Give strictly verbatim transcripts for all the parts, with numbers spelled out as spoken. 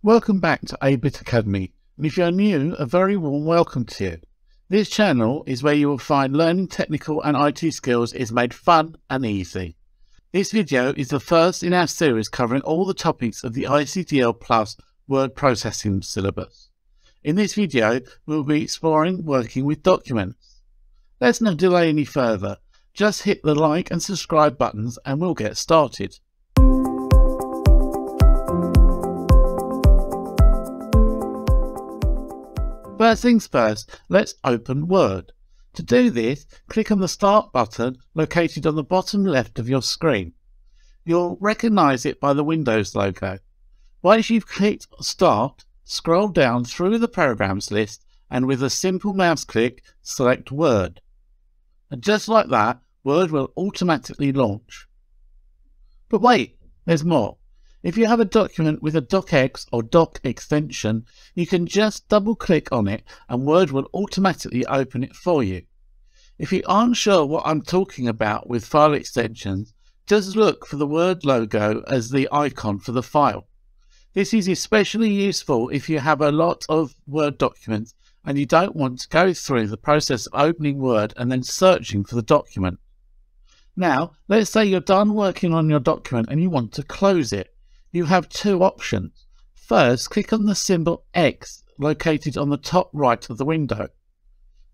Welcome back to Abit Academy, and if you're new, a very warm welcome to you. This channel is where you will find learning technical and I T skills is made fun and easy. This video is the first in our series covering all the topics of the I C D L Plus Word Processing syllabus. In this video, we'll be exploring working with documents. Let's not delay any further, just hit the like and subscribe buttons and we'll get started. First things first, let's open Word. To do this, click on the Start button located on the bottom left of your screen. You'll recognise it by the Windows logo. Once you've clicked Start, scroll down through the programs list and with a simple mouse click, select Word. And just like that, Word will automatically launch. But wait, there's more. If you have a document with a docx or doc extension, you can just double click on it and Word will automatically open it for you. If you aren't sure what I'm talking about with file extensions, just look for the Word logo as the icon for the file. This is especially useful if you have a lot of Word documents and you don't want to go through the process of opening Word and then searching for the document. Now, let's say you're done working on your document and you want to close it. You have two options. First, click on the symbol X located on the top right of the window.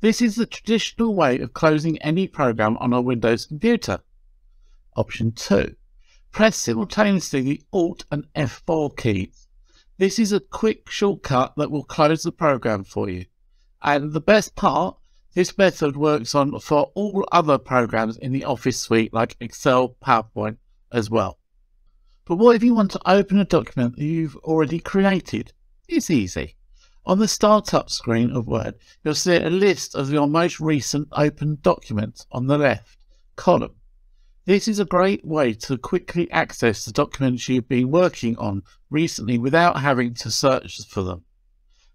This is the traditional way of closing any program on a Windows computer. Option two. Press simultaneously the Alt and F four keys. This is a quick shortcut that will close the program for you. And the best part, this method works on for all other programs in the Office Suite like Excel, PowerPoint as well. But what if you want to open a document that you've already created? It's easy. On the startup screen of Word, you'll see a list of your most recent open documents on the left column. This is a great way to quickly access the documents you've been working on recently without having to search for them.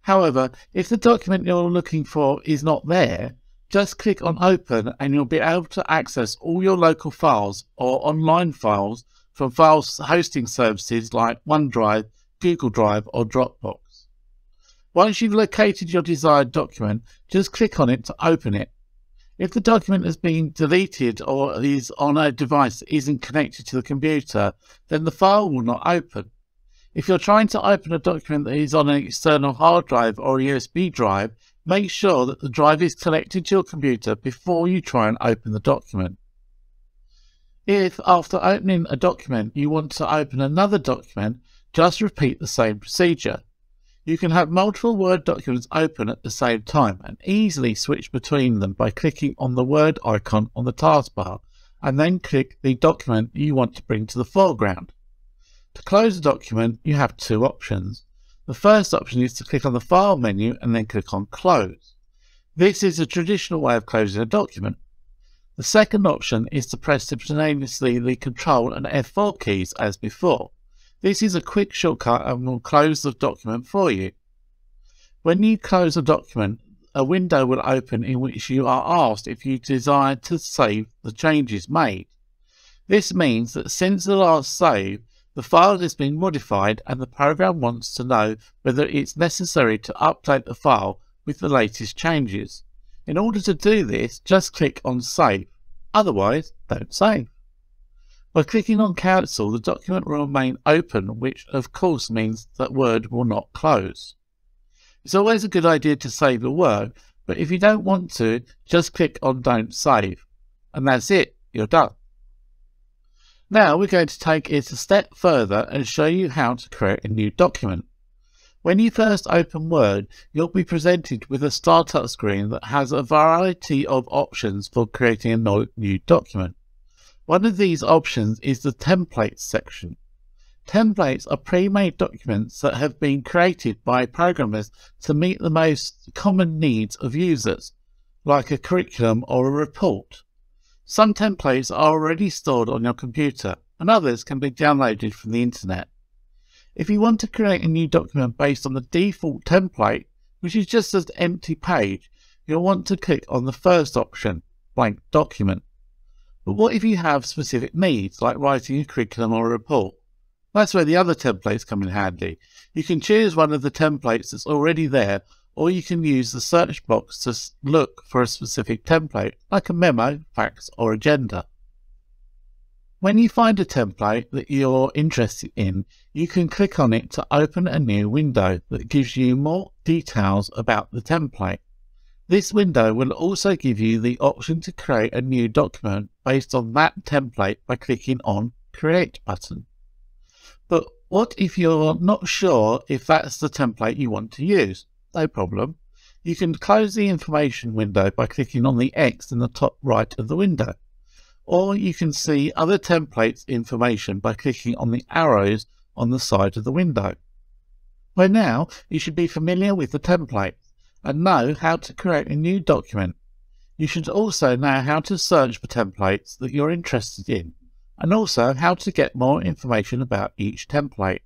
However, if the document you're looking for is not there, just click on Open and you'll be able to access all your local files or online files from file hosting services like OneDrive, Google Drive or Dropbox. Once you've located your desired document, just click on it to open it. If the document has been deleted or is on a device that isn't connected to the computer, then the file will not open. If you're trying to open a document that is on an external hard drive or a U S B drive, make sure that the drive is connected to your computer before you try and open the document. If, after opening a document, you want to open another document, just repeat the same procedure. You can have multiple Word documents open at the same time and easily switch between them by clicking on the Word icon on the taskbar and then click the document you want to bring to the foreground. To close a document, you have two options. The first option is to click on the File menu and then click on Close. This is a traditional way of closing a document. The second option is to press simultaneously the Control and F four keys as before. This is a quick shortcut and will close the document for you. When you close a document, a window will open in which you are asked if you desire to save the changes made. This means that since the last save, the file has been modified and the program wants to know whether it's necessary to update the file with the latest changes. In order to do this, just click on Save, otherwise don't save. By clicking on Cancel, the document will remain open, which of course means that Word will not close. It's always a good idea to save your work, but if you don't want to, just click on Don't Save. And that's it, you're done. Now we're going to take it a step further and show you how to create a new document. When you first open Word, you'll be presented with a startup screen that has a variety of options for creating a new document. One of these options is the Templates section. Templates are pre-made documents that have been created by programmers to meet the most common needs of users, like a curriculum or a report. Some templates are already stored on your computer, and others can be downloaded from the internet. If you want to create a new document based on the default template, which is just an empty page, you'll want to click on the first option, Blank Document. But what if you have specific needs, like writing a curriculum or a report? That's where the other templates come in handy. You can choose one of the templates that's already there, or you can use the search box to look for a specific template, like a memo, fax, or agenda. When you find a template that you're interested in, you can click on it to open a new window that gives you more details about the template. This window will also give you the option to create a new document based on that template by clicking on Create button. But what if you're not sure if that's the template you want to use? No problem. You can close the information window by clicking on the X in the top right of the window. Or you can see other templates information by clicking on the arrows on the side of the window. By now, you should be familiar with the template and know how to create a new document. You should also know how to search for templates that you're interested in, and also how to get more information about each template.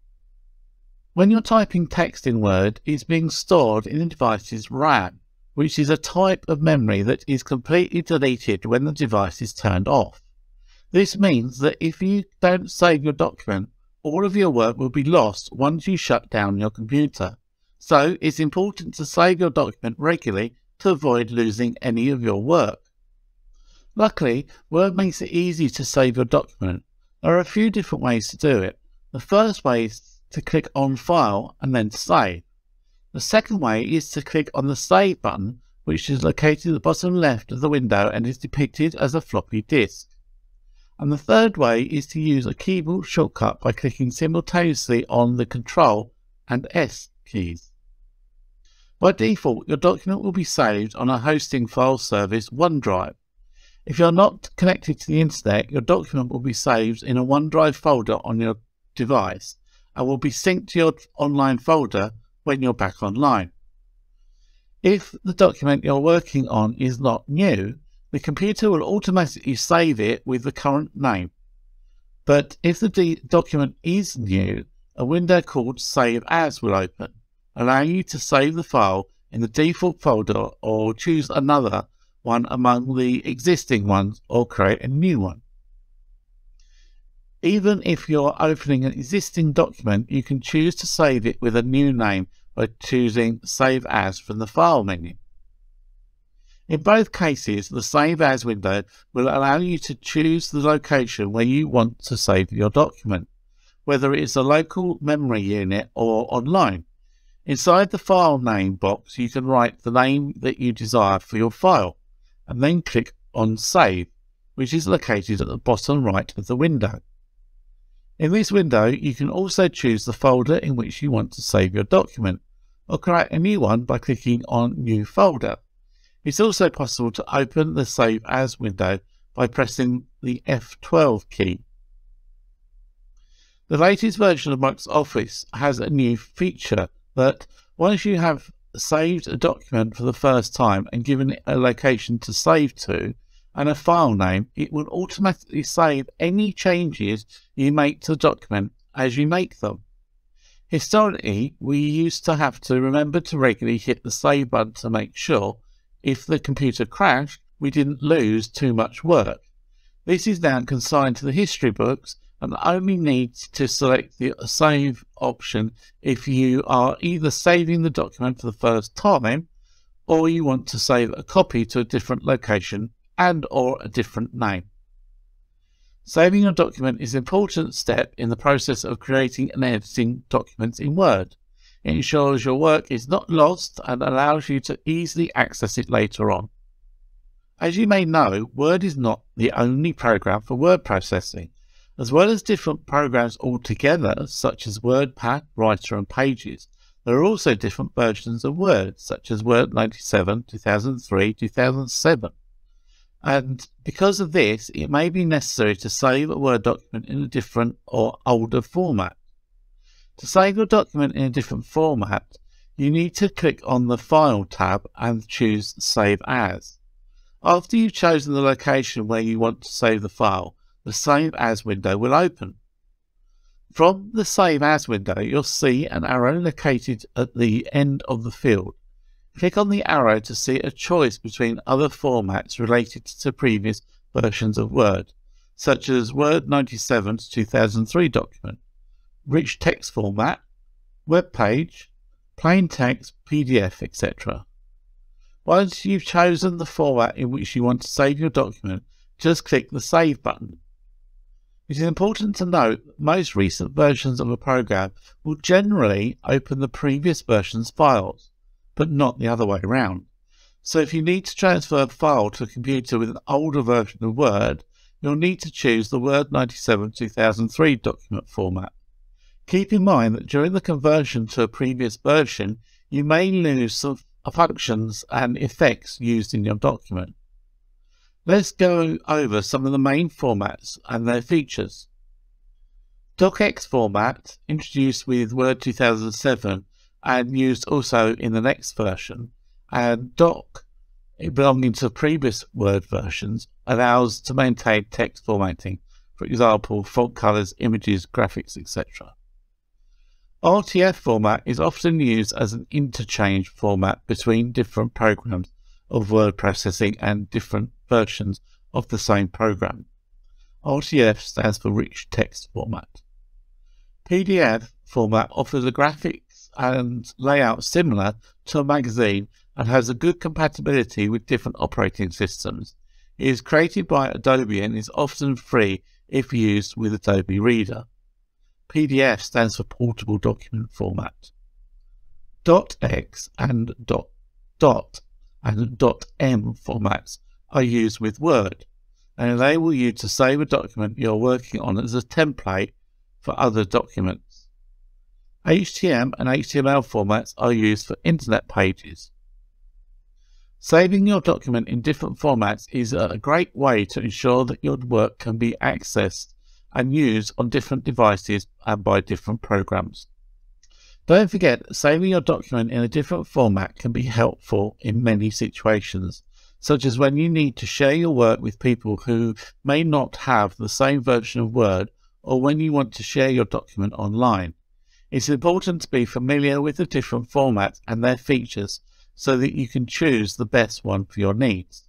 When you're typing text in Word, it's being stored in the device's RAM, which is a type of memory that is completely deleted when the device is turned off. This means that if you don't save your document, all of your work will be lost once you shut down your computer. So it's important to save your document regularly to avoid losing any of your work. Luckily, Word makes it easy to save your document. There are a few different ways to do it. The first way is to click on File and then Save. The second way is to click on the Save button, which is located at the bottom left of the window and is depicted as a floppy disk. And the third way is to use a keyboard shortcut by clicking simultaneously on the Control and S keys. By default, your document will be saved on a hosting file service, OneDrive. If you're not connected to the internet, your document will be saved in a OneDrive folder on your device and will be synced to your online folder when you're back online. If the document you're working on is not new, the computer will automatically save it with the current name. But if the document is new, a window called Save As will open, allowing you to save the file in the default folder or choose another one among the existing ones or create a new one. Even if you're opening an existing document, you can choose to save it with a new name by choosing Save As from the File menu. In both cases, the Save As window will allow you to choose the location where you want to save your document, whether it's a local memory unit or online. Inside the file name box, you can write the name that you desire for your file, and then click on Save, which is located at the bottom right of the window. In this window, you can also choose the folder in which you want to save your document, or create a new one by clicking on New Folder. It's also possible to open the Save As window by pressing the F twelve key. The latest version of Microsoft Office has a new feature that once you have saved a document for the first time and given it a location to save to, and a file name, it will automatically save any changes you make to the document as you make them. Historically, we used to have to remember to regularly hit the save button to make sure if the computer crashed, we didn't lose too much work. This is now consigned to the history books and only need to select the save option if you are either saving the document for the first time or you want to save a copy to a different location and or a different name. Saving a document is an important step in the process of creating and editing documents in Word. It ensures your work is not lost and allows you to easily access it later on. As you may know, Word is not the only program for word processing. As well as different programs altogether, such as WordPad, Writer and Pages, there are also different versions of Word, such as Word ninety-seven, two thousand three, two thousand seven. And because of this, it may be necessary to save a Word document in a different or older format. To save your document in a different format, you need to click on the File tab and choose Save As. After you've chosen the location where you want to save the file, the Save As window will open. From the Save As window, you'll see an arrow located at the end of the field. Click on the arrow to see a choice between other formats related to previous versions of Word, such as Word ninety-seven to two thousand three document, rich text format, web page, plain text, P D F, et cetera. Once you've chosen the format in which you want to save your document, just click the Save button. It is important to note that most recent versions of a program will generally open the previous version's files, but not the other way around. So if you need to transfer a file to a computer with an older version of Word, you'll need to choose the Word ninety-seven two thousand three document format. Keep in mind that during the conversion to a previous version, you may lose some functions and effects used in your document. Let's go over some of the main formats and their features. DocX format, introduced with Word two thousand seven and used also in the next version, and Doc, belonging to previous Word versions, allows to maintain text formatting, for example, font colors, images, graphics, et cetera. R T F format is often used as an interchange format between different programs of word processing and different versions of the same program. R T F stands for Rich Text Format. P D F format offers a graphics and layout similar to a magazine and has a good compatibility with different operating systems. It is created by Adobe and is often free if used with Adobe Reader. P D F stands for Portable Document Format. .x and .dot and .m formats are used with Word and enable you to save a document you're working on as a template for other documents. H T M L and H T M L formats are used for internet pages. Saving your document in different formats is a great way to ensure that your work can be accessed and used on different devices and by different programs. Don't forget that saving your document in a different format can be helpful in many situations, such as when you need to share your work with people who may not have the same version of Word, or when you want to share your document online. It's important to be familiar with the different formats and their features so that you can choose the best one for your needs.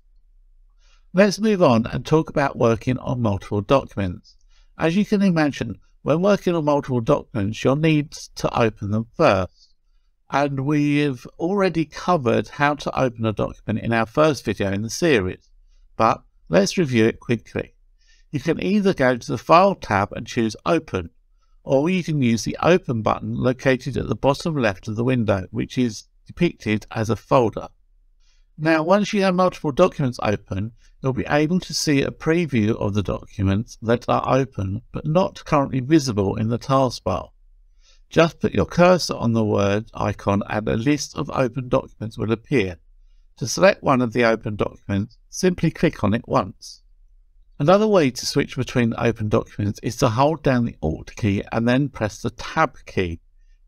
Let's move on and talk about working on multiple documents. As you can imagine, when working on multiple documents, you'll need to open them first. And we've already covered how to open a document in our first video in the series, but let's review it quickly. You can either go to the File tab and choose Open, or you can use the Open button located at the bottom left of the window, which is depicted as a folder. Now, once you have multiple documents open, you'll be able to see a preview of the documents that are open but not currently visible in the taskbar. Just put your cursor on the Word icon and a list of open documents will appear. To select one of the open documents, simply click on it once. Another way to switch between open documents is to hold down the Alt key and then press the Tab key,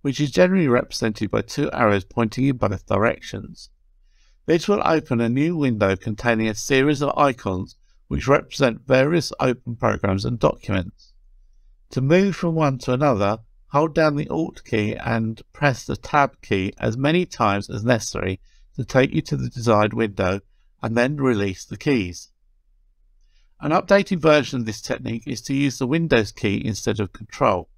which is generally represented by two arrows pointing in both directions. This will open a new window containing a series of icons which represent various open programs and documents. To move from one to another, hold down the Alt key and press the Tab key as many times as necessary to take you to the desired window, and then release the keys. An updated version of this technique is to use the Windows key instead of Control.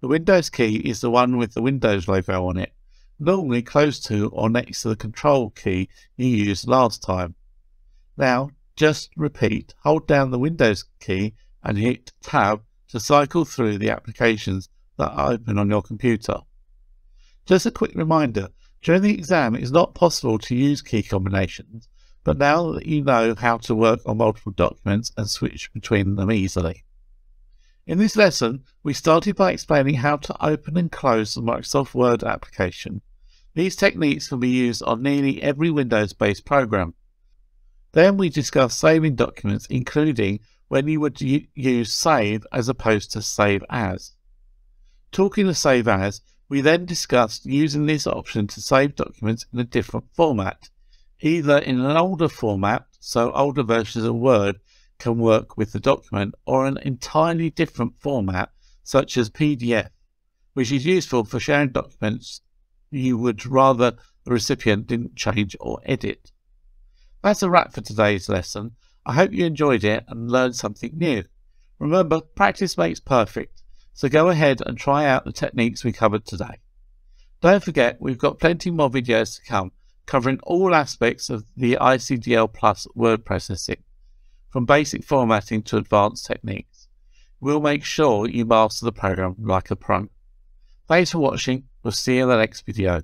The Windows key is the one with the Windows logo on it, normally close to or next to the Control key you used last time. Now just repeat, hold down the Windows key and hit Tab to cycle through the applications that are open on your computer. Just a quick reminder, during the exam it is not possible to use key combinations, but now that you know how to work on multiple documents and switch between them easily. In this lesson, we started by explaining how to open and close the Microsoft Word application. These techniques can be used on nearly every Windows-based program. Then we discussed saving documents, including when you would use Save as opposed to Save As. Talking of Save As, we then discussed using this option to save documents in a different format, either in an older format, so older versions of Word can work with the document, or an entirely different format, such as P D F, which is useful for sharing documents you would rather the recipient didn't change or edit. That's a wrap for today's lesson. I hope you enjoyed it and learned something new. Remember, practice makes perfect. So go ahead and try out the techniques we covered today. Don't forget, we've got plenty more videos to come covering all aspects of the I C D L Plus word processing, from basic formatting to advanced techniques. We'll make sure you master the program like a pro. Thanks for watching. We'll see you in the next video.